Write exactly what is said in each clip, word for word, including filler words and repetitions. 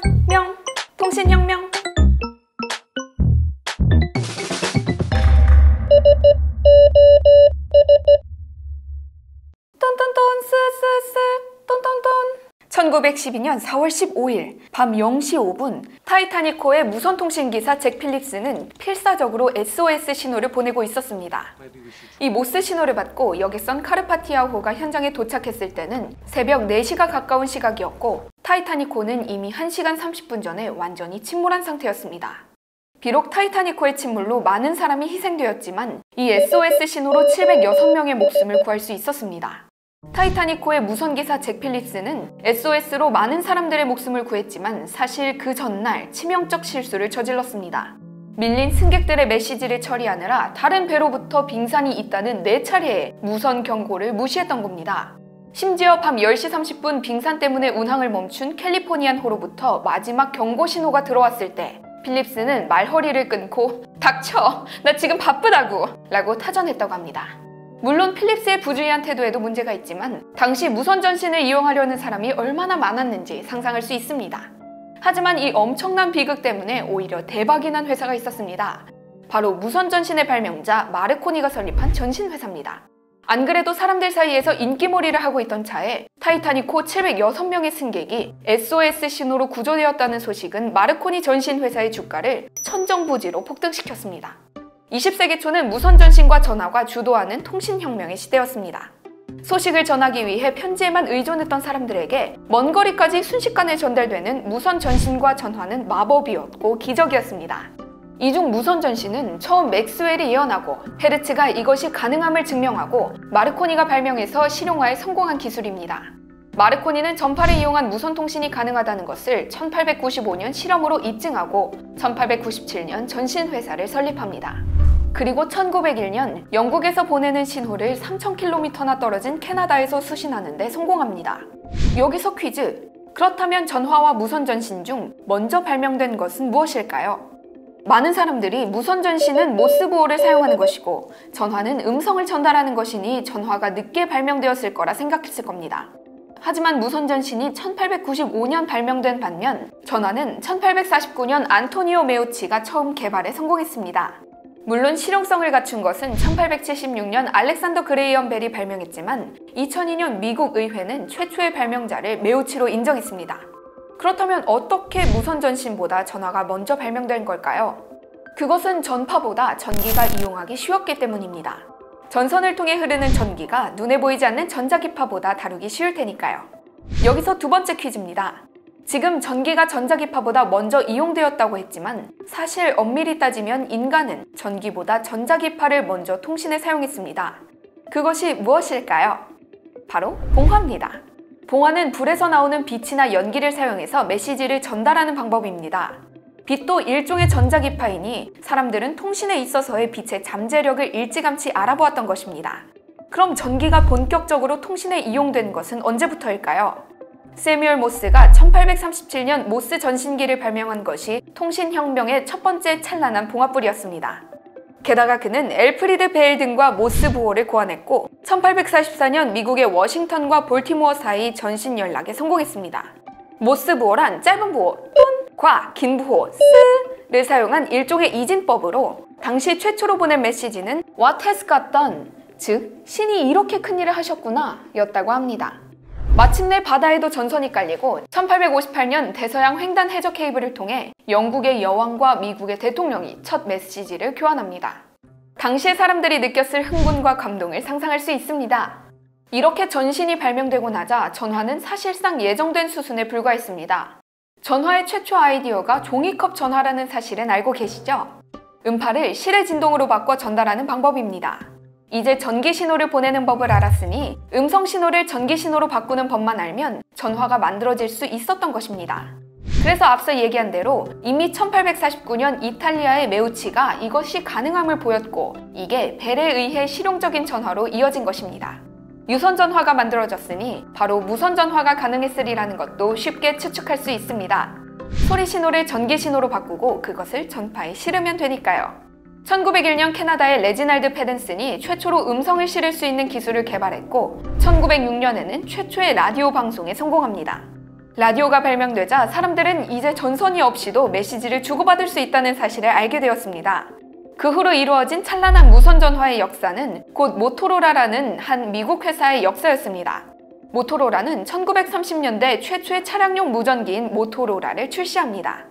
혁명, 통신혁명. 톤톤톤 쓰쓰쓰 톤톤톤. 천구백십이 년 사 월 십오 일 밤 영 시 오 분 타이타닉호의 무선통신기사 잭 필립스는 필사적으로 에스 오 에스 신호를 보내고 있었습니다. 이 모스 신호를 받고 여객선 카르파티아호가 현장에 도착했을 때는 새벽 네 시가 가까운 시각이었고 타이타닉호는 이미 한 시간 삼십 분 전에 완전히 침몰한 상태였습니다. 비록 타이타닉호의 침몰로 많은 사람이 희생되었지만 이 에스 오 에스 신호로 칠백육 명의 목숨을 구할 수 있었습니다. 타이타닉호의 무선기사 잭 필립스는 에스 오 에스로 많은 사람들의 목숨을 구했지만 사실 그 전날 치명적 실수를 저질렀습니다. 밀린 승객들의 메시지를 처리하느라 다른 배로부터 빙산이 있다는 네 차례의 무선 경고를 무시했던 겁니다. 심지어 밤 열 시 삼십 분 빙산 때문에 운항을 멈춘 캘리포니안 호로부터 마지막 경고 신호가 들어왔을 때 필립스는 말허리를 끊고 "닥쳐! 나 지금 바쁘다고!" 라고 타전했다고 합니다. 물론 필립스의 부주의한 태도에도 문제가 있지만 당시 무선전신을 이용하려는 사람이 얼마나 많았는지 상상할 수 있습니다. 하지만 이 엄청난 비극 때문에 오히려 대박이 난 회사가 있었습니다. 바로 무선전신의 발명자 마르코니가 설립한 전신회사입니다. 안 그래도 사람들 사이에서 인기몰이를 하고 있던 차에 타이타닉호 칠백육 명의 승객이 에스 오 에스 신호로 구조되었다는 소식은 마르코니 전신회사의 주가를 천정부지로 폭등시켰습니다. 이십 세기 초는 무선전신과 전화가 주도하는 통신혁명의 시대였습니다. 소식을 전하기 위해 편지에만 의존했던 사람들에게 먼 거리까지 순식간에 전달되는 무선전신과 전화는 마법이었고 기적이었습니다. 이중 무선전신은 처음 맥스웰이 예언하고 헤르츠가 이것이 가능함을 증명하고 마르코니가 발명해서 실용화에 성공한 기술입니다. 마르코니는 전파를 이용한 무선통신이 가능하다는 것을 천팔백구십오 년 실험으로 입증하고 천팔백구십칠 년 전신회사를 설립합니다. 그리고 천구백일 년 영국에서 보내는 신호를 삼천 킬로미터나 떨어진 캐나다에서 수신하는 데 성공합니다. 여기서 퀴즈! 그렇다면 전화와 무선전신 중 먼저 발명된 것은 무엇일까요? 많은 사람들이 무선전신은 모스보호를 사용하는 것이고 전화는 음성을 전달하는 것이니 전화가 늦게 발명되었을 거라 생각했을 겁니다. 하지만 무선전신이 천팔백구십오 년 발명된 반면 전화는 천팔백사십구 년 안토니오 메우치가 처음 개발에 성공했습니다. 물론 실용성을 갖춘 것은 천팔백칠십육 년 알렉산더 그레이엄 벨이 발명했지만 이천이 년 미국 의회는 최초의 발명자를 메우치로 인정했습니다. 그렇다면 어떻게 무선전신보다 전화가 먼저 발명된 걸까요? 그것은 전파보다 전기가 이용하기 쉬웠기 때문입니다. 전선을 통해 흐르는 전기가 눈에 보이지 않는 전자기파보다 다루기 쉬울 테니까요. 여기서 두 번째 퀴즈입니다. 지금 전기가 전자기파보다 먼저 이용되었다고 했지만 사실 엄밀히 따지면 인간은 전기보다 전자기파를 먼저 통신에 사용했습니다. 그것이 무엇일까요? 바로 봉화입니다. 봉화는 불에서 나오는 빛이나 연기를 사용해서 메시지를 전달하는 방법입니다. 빛도 일종의 전자기파이니 사람들은 통신에 있어서의 빛의 잠재력을 일찌감치 알아보았던 것입니다. 그럼 전기가 본격적으로 통신에 이용된 것은 언제부터일까요? 세뮤얼 모스가 천팔백삼십칠 년 모스 전신기를 발명한 것이 통신혁명의 첫 번째 찬란한 봉화불이었습니다. 게다가 그는 엘프리드 베일 등과 모스 보호를 고안했고 천팔백사십사 년 미국의 워싱턴과 볼티모어 사이 전신 연락에 성공했습니다. 모스 보호란 짧은 보호 뚠, 과, 긴 보호 스를 사용한 일종의 이진법으로 당시 최초로 보낸 메시지는 What has got done? 즉, 신이 이렇게 큰일을 하셨구나 였다고 합니다. 마침내 바다에도 전선이 깔리고 천팔백오십팔 년 대서양 횡단 해저 케이블을 통해 영국의 여왕과 미국의 대통령이 첫 메시지를 교환합니다. 당시의 사람들이 느꼈을 흥분과 감동을 상상할 수 있습니다. 이렇게 전신이 발명되고 나자 전화는 사실상 예정된 수순에 불과했습니다. 전화의 최초 아이디어가 종이컵 전화라는 사실은 알고 계시죠? 음파를 실의 진동으로 바꿔 전달하는 방법입니다. 이제 전기 신호를 보내는 법을 알았으니 음성 신호를 전기 신호로 바꾸는 법만 알면 전화가 만들어질 수 있었던 것입니다. 그래서 앞서 얘기한 대로 이미 천팔백사십구 년 이탈리아의 메우치가 이것이 가능함을 보였고 이게 벨에 의해 실용적인 전화로 이어진 것입니다. 유선전화가 만들어졌으니 바로 무선전화가 가능했으리라는 것도 쉽게 추측할 수 있습니다. 소리 신호를 전기 신호로 바꾸고 그것을 전파에 실으면 되니까요. 천구백일 년 캐나다의 레지날드 페덴슨이 최초로 음성을 실을 수 있는 기술을 개발했고 천구백육 년에는 최초의 라디오 방송에 성공합니다. 라디오가 발명되자 사람들은 이제 전선이 없이도 메시지를 주고받을 수 있다는 사실을 알게 되었습니다. 그 후로 이루어진 찬란한 무선전화의 역사는 곧 모토로라라는 한 미국 회사의 역사였습니다. 모토로라는 천구백삼십 년대 최초의 차량용 무전기인 모토로라를 출시합니다.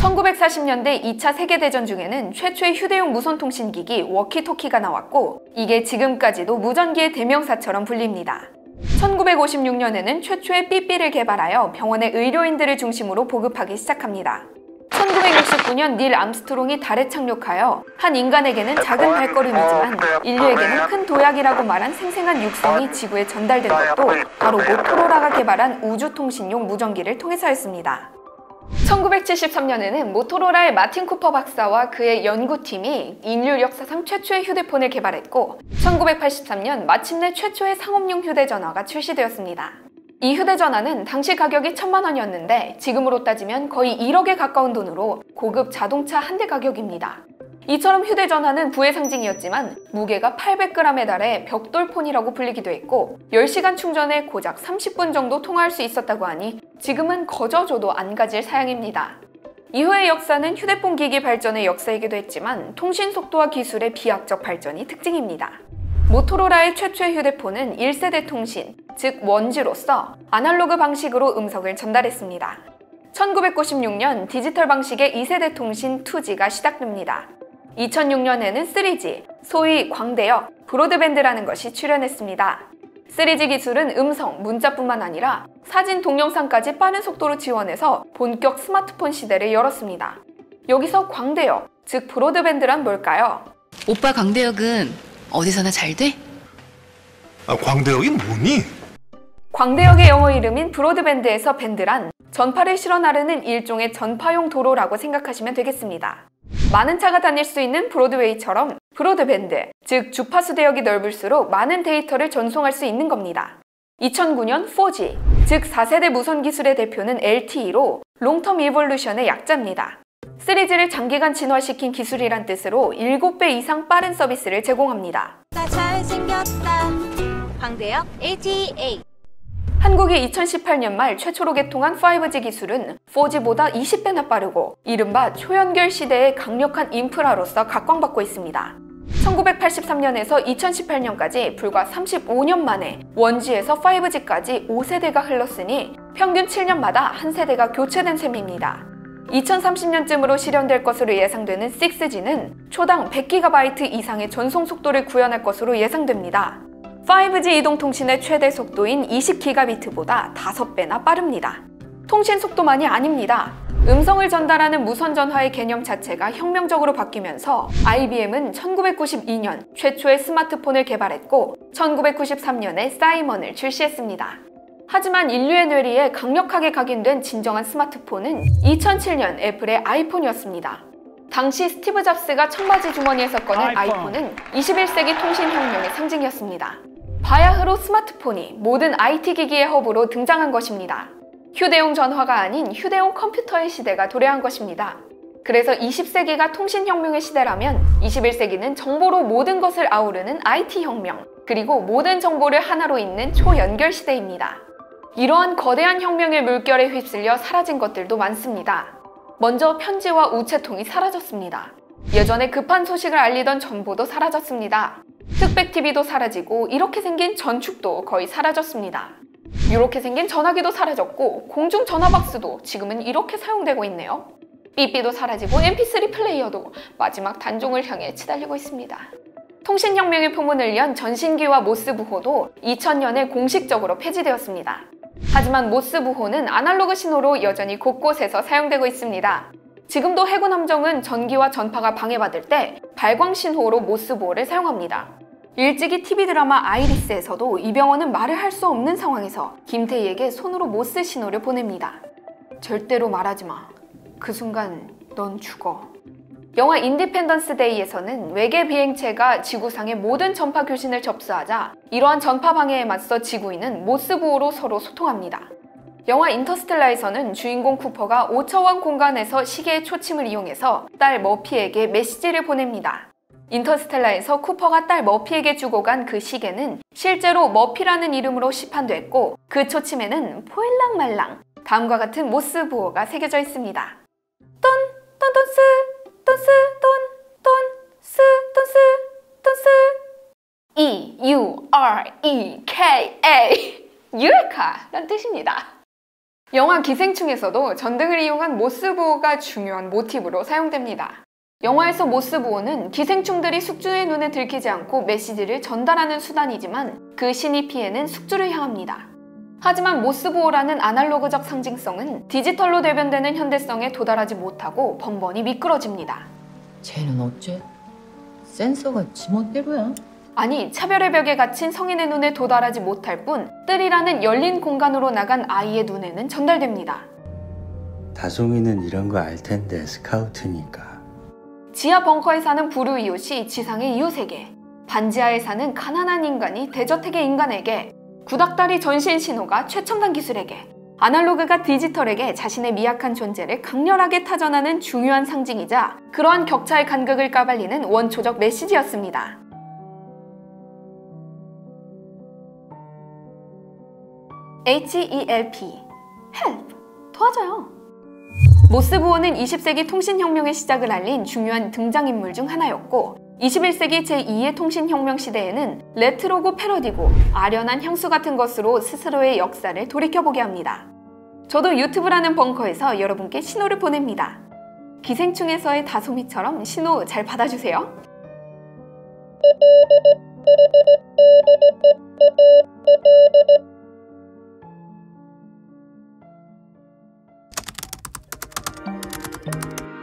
천구백사십 년대 이 차 세계대전 중에는 최초의 휴대용 무선통신기기 워키토키가 나왔고, 이게 지금까지도 무전기의 대명사처럼 불립니다. 천구백오십육 년에는 최초의 삐삐를 개발하여 병원의 의료인들을 중심으로 보급하기 시작합니다. 천구백육십구 년 닐 암스트롱이 달에 착륙하여 한 인간에게는 작은 발걸음이지만 인류에게는 큰 도약이라고 말한 생생한 육성이 지구에 전달된 것도 바로 모토로라가 개발한 우주통신용 무전기를 통해서였습니다. 천구백칠십삼 년에는 모토로라의 마틴 쿠퍼 박사와 그의 연구팀이 인류 역사상 최초의 휴대폰을 개발했고, 천구백팔십삼 년 마침내 최초의 상업용 휴대전화가 출시되었습니다. 이 휴대전화는 당시 가격이 천만 원이었는데 지금으로 따지면 거의 일억에 가까운 돈으로 고급 자동차 한 대 가격입니다. 이처럼 휴대전화는 부의 상징이었지만 무게가 팔백 그램에 달해 벽돌폰이라고 불리기도 했고, 열 시간 충전에 고작 삼십 분 정도 통화할 수 있었다고 하니 지금은 거저 줘도 안 가질 사양입니다. 이후의 역사는 휴대폰 기기 발전의 역사이기도 했지만 통신 속도와 기술의 비약적 발전이 특징입니다. 모토로라의 최초의 휴대폰은 일 세대 통신, 즉 원지로서 아날로그 방식으로 음성을 전달했습니다. 천구백구십육 년 디지털 방식의 이 세대 통신 투지가 시작됩니다. 이천육 년에는 쓰리지, 소위 광대역, 브로드밴드라는 것이 출현했습니다. 쓰리지 기술은 음성, 문자뿐만 아니라 사진, 동영상까지 빠른 속도로 지원해서 본격 스마트폰 시대를 열었습니다. 여기서 광대역, 즉 브로드밴드란 뭘까요? 오빠, 광대역은 어디서나 잘 돼? 아, 광대역이 뭐니? 광대역의 영어 이름인 브로드밴드에서 밴드란 전파를 실어 나르는 일종의 전파용 도로라고 생각하시면 되겠습니다. 많은 차가 다닐 수 있는 브로드웨이처럼 브로드밴드, 즉 주파수 대역이 넓을수록 많은 데이터를 전송할 수 있는 겁니다. 이천구 년 포지, 즉 사 세대 무선 기술의 대표는 엘티이로 롱텀 이볼루션의 약자입니다. 쓰리지를 장기간 진화시킨 기술이란 뜻으로 일곱 배 이상 빠른 서비스를 제공합니다. 나 잘생겼다. 광대역 엘티이. 한국이 이천십팔 년 말 최초로 개통한 파이브지 기술은 포지보다 이십 배나 빠르고 이른바 초연결 시대의 강력한 인프라로서 각광받고 있습니다. 천구백팔십삼 년에서 이천십팔 년까지 불과 삼십오 년 만에 원지에서 파이브지까지 오 세대가 흘렀으니 평균 칠 년마다 한 세대가 교체된 셈입니다. 이천삼십 년쯤으로 실현될 것으로 예상되는 식스지는 초당 백 기가바이트 이상의 전송 속도를 구현할 것으로 예상됩니다. 파이브지 이동통신의 최대 속도인 이십 기가비트보다 다섯 배나 빠릅니다. 통신 속도만이 아닙니다. 음성을 전달하는 무선전화의 개념 자체가 혁명적으로 바뀌면서 아이비엠은 천구백구십이 년 최초의 스마트폰을 개발했고, 천구백구십삼 년에 사이먼을 출시했습니다. 하지만 인류의 뇌리에 강력하게 각인된 진정한 스마트폰은 이천칠 년 애플의 아이폰이었습니다. 당시 스티브 잡스가 청바지 주머니에서 꺼낸 아이폰. 아이폰은 이십일 세기 통신혁명의 상징이었습니다. 바야흐로 스마트폰이 모든 아이티 기기의 허브로 등장한 것입니다. 휴대용 전화가 아닌 휴대용 컴퓨터의 시대가 도래한 것입니다. 그래서 이십 세기가 통신혁명의 시대라면 이십일 세기는 정보로 모든 것을 아우르는 아이티 혁명, 그리고 모든 정보를 하나로 잇는 초연결 시대입니다. 이러한 거대한 혁명의 물결에 휩쓸려 사라진 것들도 많습니다. 먼저 편지와 우체통이 사라졌습니다. 예전에 급한 소식을 알리던 전보도 사라졌습니다. 흑백티비도 사라지고 이렇게 생긴 전축도 거의 사라졌습니다. 이렇게 생긴 전화기도 사라졌고 공중전화박스도 지금은 이렇게 사용되고 있네요. 삐삐도 사라지고 엠피쓰리 플레이어도 마지막 단종을 향해 치달리고 있습니다. 통신혁명의 포문을 연 전신기와 모스부호도 이천 년에 공식적으로 폐지되었습니다. 하지만 모스부호는 아날로그 신호로 여전히 곳곳에서 사용되고 있습니다. 지금도 해군 함정은 전기와 전파가 방해받을 때 발광신호로 모스부호를 사용합니다. 일찍이 티비 드라마 아이리스에서도 이병헌은 말을 할 수 없는 상황에서 김태희에게 손으로 모스 신호를 보냅니다. 절대로 말하지 마. 그 순간 넌 죽어. 영화 인디펜던스 데이에서는 외계 비행체가 지구상의 모든 전파 교신을 접수하자 이러한 전파 방해에 맞서 지구인은 모스부호로 서로 소통합니다. 영화 인터스텔라에서는 주인공 쿠퍼가 오 차원 공간에서 시계의 초침을 이용해서 딸 머피에게 메시지를 보냅니다. 인터스텔라에서 쿠퍼가 딸 머피에게 주고 간 그 시계는 실제로 머피라는 이름으로 시판됐고, 그 초침에는 포일랑말랑 다음과 같은 모스 부호가 새겨져 있습니다. 돈, 돈, 돈, 스, 돈, 스, 돈, 돈, 스, 돈, 스, 돈, 스. E, U, R, E, K, A. 유레카란 뜻입니다. 영화 기생충에서도 전등을 이용한 모스 부호가 중요한 모티브로 사용됩니다. 영화에서 모스 부호는 기생충들이 숙주의 눈에 들키지 않고 메시지를 전달하는 수단이지만 그 신이 피해는 숙주를 향합니다. 하지만 모스 부호라는 아날로그적 상징성은 디지털로 대변되는 현대성에 도달하지 못하고 번번이 미끄러집니다. 쟤는 어째? 센서가 지멋대로야? 아니, 차별의 벽에 갇힌 성인의 눈에 도달하지 못할 뿐 뜰이라는 열린 공간으로 나간 아이의 눈에는 전달됩니다. 다솜이는 이런 거 알 텐데, 스카우트니까. 지하 벙커에 사는 부류 이웃이 지상의 이웃에게, 반지하에 사는 가난한 인간이 대저택의 인간에게, 구닥다리 전신 신호가 최첨단 기술에게, 아날로그가 디지털에게 자신의 미약한 존재를 강렬하게 타전하는 중요한 상징이자 그러한 격차의 간극을 까발리는 원초적 메시지였습니다. H E L P, help, 도와줘요. 모스 부호는 이십 세기 통신혁명의 시작을 알린 중요한 등장인물 중 하나였고, 이십일 세기 제이의 통신혁명 시대에는 레트로고 패러디고 아련한 향수 같은 것으로 스스로의 역사를 돌이켜보게 합니다. 저도 유튜브라는 벙커에서 여러분께 신호를 보냅니다. 기생충에서의 다솜이처럼 신호 잘 받아주세요. Thank you.